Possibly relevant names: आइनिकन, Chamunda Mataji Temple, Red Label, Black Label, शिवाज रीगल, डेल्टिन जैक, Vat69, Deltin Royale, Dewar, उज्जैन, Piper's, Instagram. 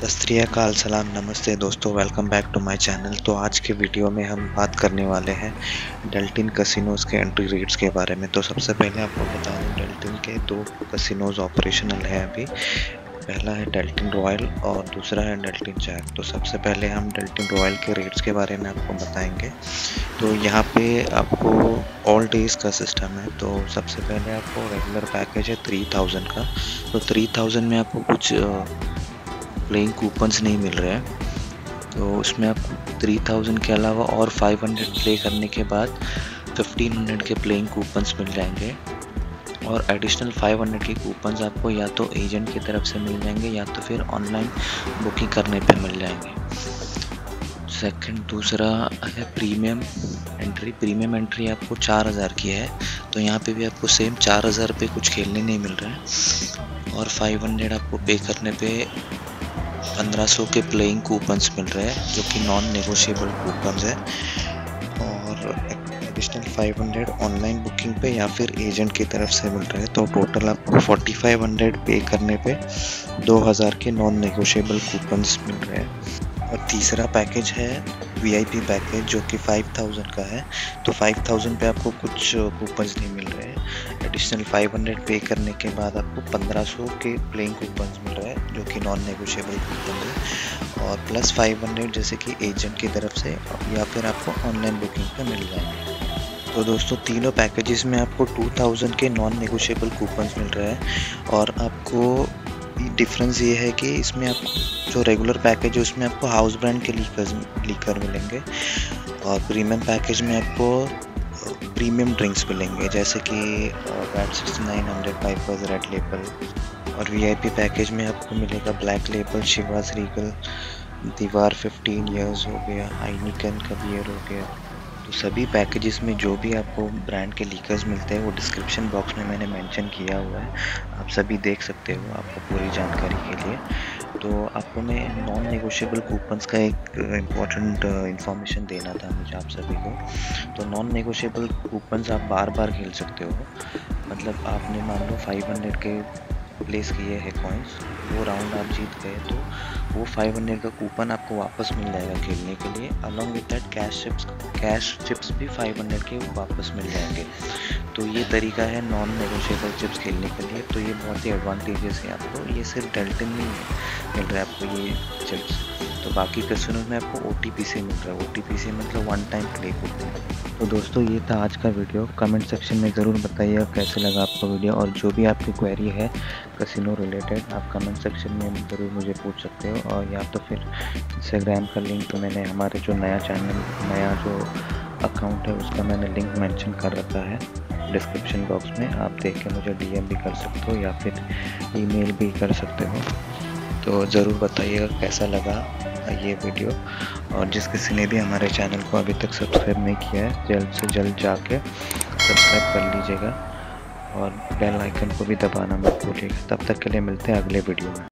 सस्त्रियकाल सलाम नमस्ते दोस्तों, welcome back to my channel. तो आज के वीडियो में हम बात करने वाले हैं डेल्टिन कसिनोज़ के एंट्री रेट्स के बारे में। तो सबसे पहले आपको बता दूँ, डेल्टिन के दो कसिनोज़ ऑपरेशनल हैं अभी। पहला है डेल्टिन रॉयल और दूसरा है डेल्टिन जैक। तो सबसे पहले हम डेल्टिन रॉयल के रेट्स के बारे में आपको बताएंगे। तो यहाँ पे आपको ऑल डेज़ का सिस्टम है। तो सबसे पहले आपको रेगुलर पैकेज है 3000 का। तो 3000 में आपको कुछ प्लेइंग कूपन्स नहीं मिल रहे हैं, तो उसमें आपको 3000 के अलावा और 500 प्ले करने के बाद 1500 के प्लेइंग कूपन्स मिल जाएंगे और एडिशनल 500 के कूपन्स आपको या तो एजेंट की तरफ से मिल जाएंगे या तो फिर ऑनलाइन बुकिंग करने पे मिल जाएंगे। दूसरा है प्रीमियम एंट्री। प्रीमियम एंट्री आपको 4000 की है। तो यहाँ पे भी आपको सेम 4000 पे कुछ खेलने नहीं मिल रहा है और 500 आपको पे करने पे 1500 के प्लेइंग कूपन्स मिल रहे हैं, जो कि नॉन नेगोशिएबल कूपन्स है। और 500 ऑनलाइन बुकिंग पे या फिर एजेंट की तरफ से मिल रहे हैं। तो टोटल आपको 4500 पे करने पे 2000 के नॉन नेगोशिएबल कूपन्स मिल रहे हैं। और तीसरा पैकेज है वीआईपी पैकेज, जो कि 5000 का है। तो 5000 पे आपको कुछ कूपन्स नहीं मिल रहे हैं। एडिशनल 500 पे करने के बाद आपको 1500 के प्लेइंग कूपन्स मिल रहे हैं, जो कि नॉन नेगोशिएबल कूपन है। और प्लस 500 जैसे कि एजेंट की तरफ से या फिर आपको ऑनलाइन बुकिंग पर मिल जाएंगे। तो दोस्तों तीनों पैकेजेस में आपको 2000 के नॉन नेगोशिएबल कूपन्स मिल रहे हैं। और आपको डिफरेंस ये है कि इसमें आपको जो रेगुलर पैकेज है उसमें आपको हाउस ब्रांड के लीकर मिलेंगे और प्रीमियम पैकेज में आपको प्रीमियम ड्रिंक्स मिलेंगे, जैसे कि Vat69 पाइपर्स रेड लेबल। और वीआईपी पैकेज में आपको मिलेगा ब्लैक लेबल, शिवाज रीगल, दीवार 15 years हो गया, आइनिकन का बियर हो गया। तो सभी पैकेजेस में जो भी आपको ब्रांड के लीकर्स मिलते हैं वो डिस्क्रिप्शन बॉक्स में मैंने मेंशन किया हुआ है, आप सभी देख सकते हो आपको पूरी जानकारी के लिए। तो आपको मैं नॉन नेगोशिएबल कूपन्स का एक इम्पॉर्टेंट इन्फॉर्मेशन देना था मुझे आप सभी को। तो नॉन नेगोशिएबल कूपन्स आप बार बार खेल सकते हो। मतलब आपने मान लो 500 के प्लेस किए हैं कॉइन्स, वो राउंड आप जीत गए तो वो 500 का कूपन आपको वापस मिल जाएगा खेलने के लिए। Along with that cash chips भी 500 के वापस मिल जाएंगे। तो ये तरीका है नॉन नेगोशिएबल चिप्स खेलने के लिए। तो ये बहुत ही एडवांटेजेस है आपको। ये सिर्फ डेल्टिन में मिल रहा है आपको ये चिप्स। तो बाकी कसिनोज में आपको OTP से मिल रहा है। OTP से मतलब वन टाइम प्ले कूपन। तो दोस्तों ये था आज का वीडियो। कमेंट सेक्शन में ज़रूर बताइए कैसे लगा आपको वीडियो। और जो भी आपकी क्वेरी है कसिनो रिलेटेड आप कमेंट सेक्शन में ज़रूर मुझे पूछ सकते हो। और या तो फिर इंस्टाग्राम का लिंक तो मैंने हमारे जो नया जो अकाउंट है उसका मैंने लिंक मेंशन कर रखा है डिस्क्रिप्शन बॉक्स में, आप देख के मुझे DM भी कर सकते हो या फिर ईमेल भी कर सकते हो। तो ज़रूर बताइएगा कैसा लगा ये वीडियो। और जिस किसी ने भी हमारे चैनल को अभी तक सब्सक्राइब नहीं किया है जल्द से जल्द जाके सब्सक्राइब कर लीजिएगा और बेल आइकन को भी दबाना मत भूलिएगा। तब तक के लिए मिलते हैं अगले वीडियो में।